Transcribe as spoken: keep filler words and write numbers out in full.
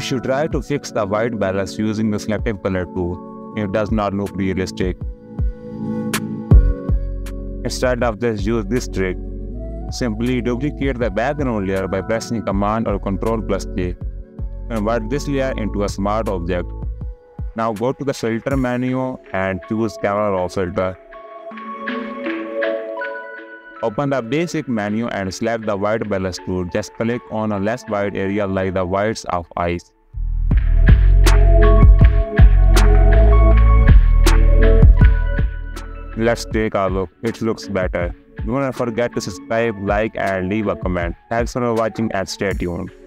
You should try to fix the white balance using the selective color tool. It does not look realistic. Instead of this, use this trick. Simply duplicate the background layer by pressing Command or Control plus K. Convert this layer into a smart object. Now go to the filter menu and choose camera raw filter. Open the basic menu and select the white balance tool. Just click on a less white area like the whites of eyes. Let's take a look. It looks better. Don't forget to subscribe, like, and leave a comment. Thanks for watching and stay tuned.